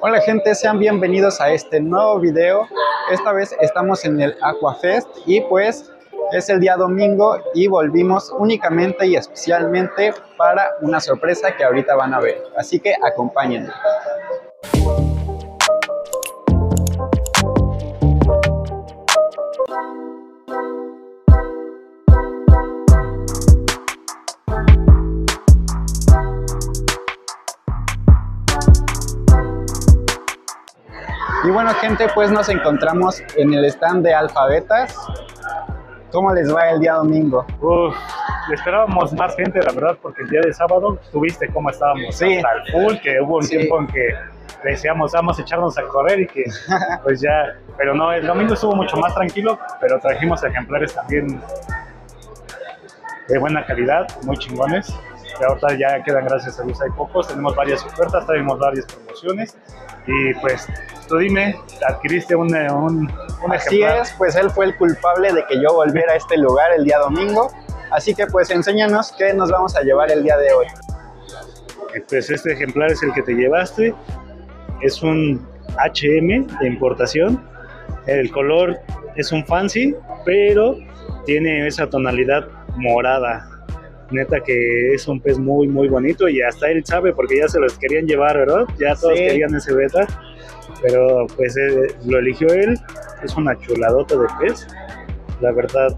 Hola gente, sean bienvenidos a este nuevo video. Esta vez estamos en el AQUAFEST y pues es el día domingo y volvimos únicamente y especialmente para una sorpresa que ahorita van a ver. Así que acompáñenme. Y bueno gente, pues nos encontramos en el stand de Alphabettas. ¿Cómo les va el día domingo? Uf, esperábamos más gente, la verdad, porque el día de sábado tuviste cómo estábamos. Sí. Hasta el full, que hubo un tiempo en que decíamos, vamos a echarnos a correr y que pues ya... Pero no, el domingo estuvo mucho más tranquilo, pero trajimos ejemplares también de buena calidad, muy chingones. Y ahorita ya quedan, gracias a Dios, hay pocos. Tenemos varias ofertas, tenemos varias promociones y pues... Tú dime, adquiriste un Así ejemplar. Es, pues él fue el culpable de que yo volviera a este lugar el día domingo. Así que pues enséñanos qué nos vamos a llevar el día de hoy. Pues este ejemplar es el que te llevaste. Es un HM de importación. El color es un fancy, pero tiene esa tonalidad morada. Neta que es un pez muy muy bonito y hasta él sabe porque ya se los querían llevar, ¿verdad? Ya todos querían ese beta, pero pues lo eligió él. Es una chuladota de pez, la verdad.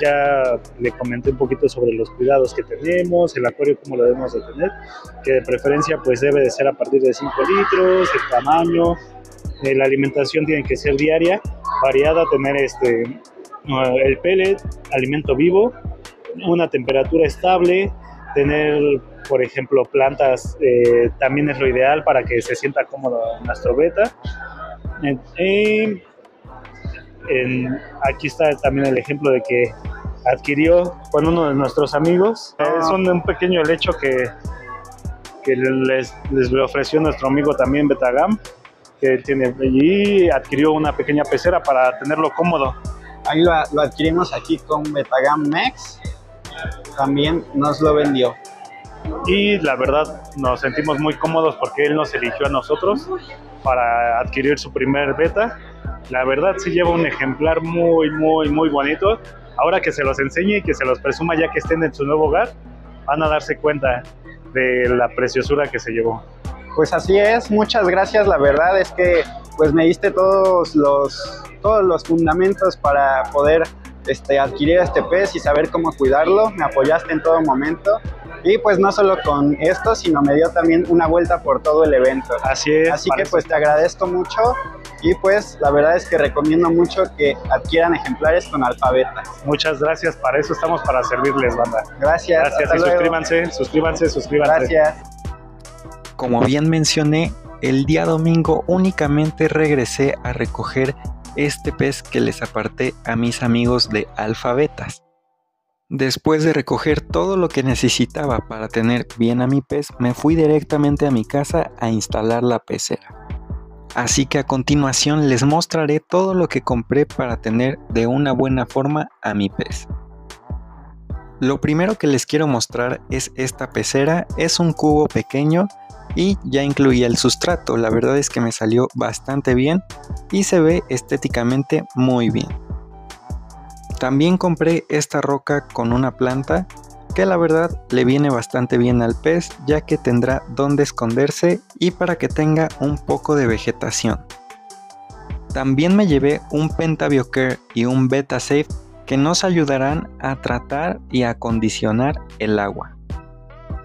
Ya le comenté un poquito sobre los cuidados que tenemos, el acuario cómo lo debemos de tener, que de preferencia pues debe de ser a partir de 5 litros, el tamaño, la alimentación tiene que ser diaria, variada, tener el pellet, alimento vivo, una temperatura estable, tener, por ejemplo, plantas también es lo ideal para que se sienta cómodo nuestro beta. Aquí está también el ejemplo de que adquirió con uno de nuestros amigos. Es un pequeño helecho que les ofreció nuestro amigo también Betagram, que tiene, y adquirió una pequeña pecera para tenerlo cómodo. Ahí lo adquirimos aquí con Betagram Max. También nos lo vendió. Y la verdad nos sentimos muy cómodos porque él nos eligió a nosotros para adquirir su primer beta. La verdad sí lleva un ejemplar muy, muy, muy bonito. Ahora que se los enseñe y que se los presuma ya que estén en su nuevo hogar, van a darse cuenta de la preciosura que se llevó. Pues así es, muchas gracias. La verdad es que pues me diste todos los fundamentos para poder adquirir este pez y saber cómo cuidarlo. Me apoyaste en todo momento y pues no solo con esto, sino me dio también una vuelta por todo el evento. Así es. Así que pues te agradezco mucho y pues la verdad es que recomiendo mucho que adquieran ejemplares con Alphabettas. Muchas gracias, para eso estamos, para servirles, banda. Gracias. Gracias y suscríbanse. Gracias. Como bien mencioné, el día domingo únicamente regresé a recoger este pez que les aparté a mis amigos de Alphabettas. Después de recoger todo lo que necesitaba para tener bien a mi pez, me fui directamente a mi casa a instalar la pecera. Así que a continuación les mostraré todo lo que compré para tener de una buena forma a mi pez. Lo primero que les quiero mostrar es esta pecera. Es un cubo pequeño y ya incluía el sustrato. La verdad es que me salió bastante bien y se ve estéticamente muy bien. También compré esta roca con una planta que la verdad le viene bastante bien al pez, ya que tendrá donde esconderse y para que tenga un poco de vegetación. También me llevé un Penta BioCare y un BettaSafe que nos ayudarán a tratar y acondicionar el agua.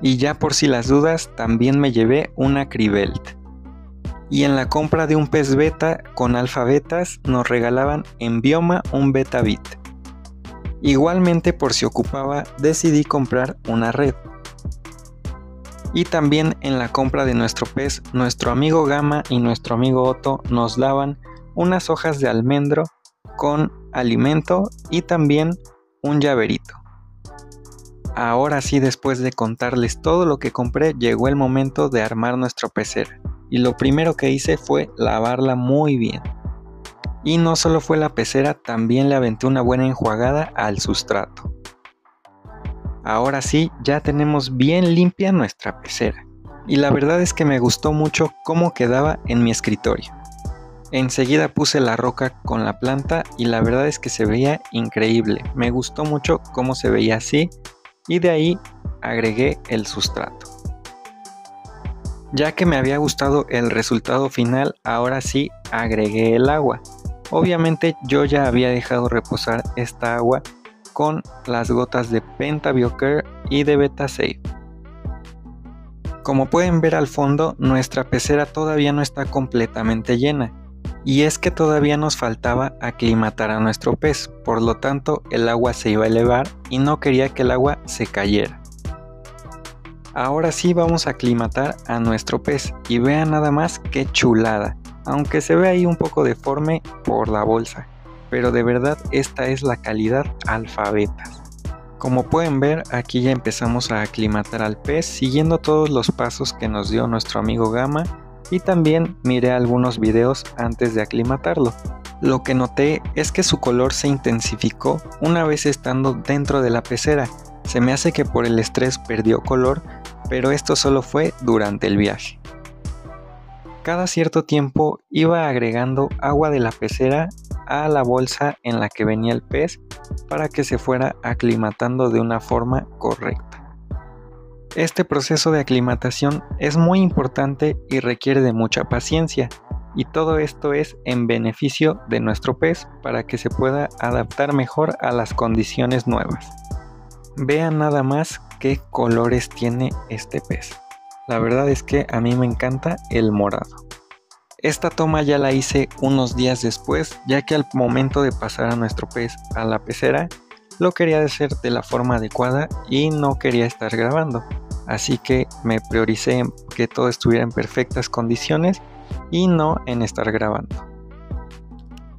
Y ya por si las dudas, también me llevé una Cribelt. Y en la compra de un pez beta con Alphabettas nos regalaban en Bioma un Betavit. Igualmente, por si ocupaba, decidí comprar una red. Y también en la compra de nuestro pez, nuestro amigo Gama y nuestro amigo Otto nos daban unas hojas de almendro con alimento y también un llaverito. Ahora sí, después de contarles todo lo que compré, llegó el momento de armar nuestro pecera. Y lo primero que hice fue lavarla muy bien. Y no solo fue la pecera, también le aventé una buena enjuagada al sustrato. Ahora sí, ya tenemos bien limpia nuestra pecera. y la verdad es que me gustó mucho cómo quedaba en mi escritorio. Enseguida puse la roca con la planta y la verdad es que se veía increíble, me gustó mucho cómo se veía así y de ahí agregué el sustrato. Ya que me había gustado el resultado final, ahora sí agregué el agua. Obviamente yo ya había dejado reposar esta agua con las gotas de Penta BioCare y de BettaSafe. Como pueden ver al fondo, nuestra pecera todavía no está completamente llena, y es que todavía nos faltaba aclimatar a nuestro pez, por lo tanto el agua se iba a elevar y no quería que el agua se cayera. Ahora sí vamos a aclimatar a nuestro pez y vean nada más qué chulada, aunque se ve ahí un poco deforme por la bolsa, pero de verdad esta es la calidad Alphabettas. Como pueden ver, aquí ya empezamos a aclimatar al pez siguiendo todos los pasos que nos dio nuestro amigo Gama. Y también miré algunos videos antes de aclimatarlo. Lo que noté es que su color se intensificó una vez estando dentro de la pecera. Se me hace que por el estrés perdió color, pero esto solo fue durante el viaje. Cada cierto tiempo iba agregando agua de la pecera a la bolsa en la que venía el pez para que se fuera aclimatando de una forma correcta. Este proceso de aclimatación es muy importante y requiere de mucha paciencia, y todo esto es en beneficio de nuestro pez para que se pueda adaptar mejor a las condiciones nuevas. Vean nada más qué colores tiene este pez. La verdad es que a mí me encanta el morado. Esta toma ya la hice unos días después, ya que al momento de pasar a nuestro pez a la pecera, lo quería hacer de la forma adecuada y no quería estar grabando, así que me prioricé en que todo estuviera en perfectas condiciones y no en estar grabando.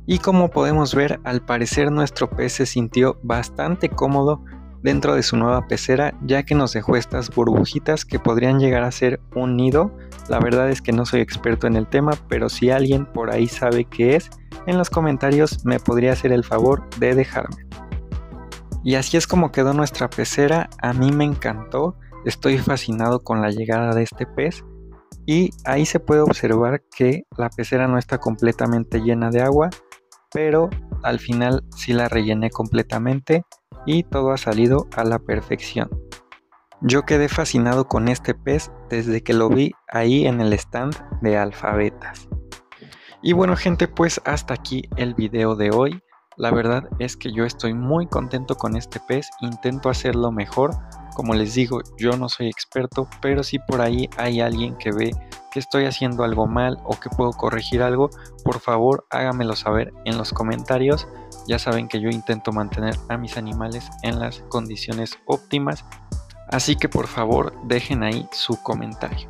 Y como podemos ver, al parecer nuestro pez se sintió bastante cómodo dentro de su nueva pecera, ya que nos dejó estas burbujitas que podrían llegar a ser un nido. La verdad es que no soy experto en el tema, pero si alguien por ahí sabe qué es, en los comentarios me podría hacer el favor de dejarme. Y así es como quedó nuestra pecera. A mí me encantó, estoy fascinado con la llegada de este pez, y ahí se puede observar que la pecera no está completamente llena de agua, pero al final sí la rellené completamente y todo ha salido a la perfección. Yo quedé fascinado con este pez desde que lo vi ahí en el stand de Alphabettas. Y bueno gente, pues hasta aquí el video de hoy. La verdad es que yo estoy muy contento con este pez, intento hacerlo mejor. Como les digo, yo no soy experto, pero si por ahí hay alguien que ve que estoy haciendo algo mal o que puedo corregir algo, por favor hágamelo saber en los comentarios. Ya saben que yo intento mantener a mis animales en las condiciones óptimas, así que por favor dejen ahí su comentario.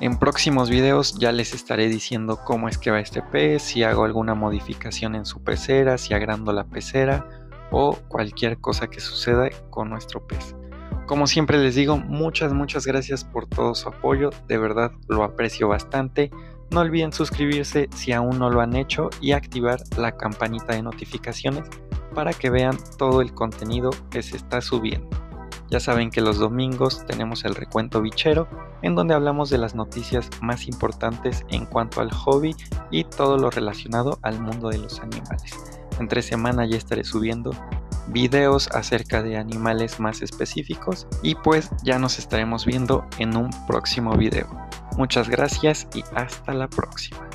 En próximos videos ya les estaré diciendo cómo es que va este pez, si hago alguna modificación en su pecera, si agrando la pecera o cualquier cosa que suceda con nuestro pez. Como siempre les digo, muchas gracias por todo su apoyo, de verdad lo aprecio bastante. No olviden suscribirse si aún no lo han hecho y activar la campanita de notificaciones para que vean todo el contenido que se está subiendo. Ya saben que los domingos tenemos el recuento bichero, en donde hablamos de las noticias más importantes en cuanto al hobby y todo lo relacionado al mundo de los animales. Entre semana ya estaré subiendo videos acerca de animales más específicos y pues ya nos estaremos viendo en un próximo video. Muchas gracias y hasta la próxima.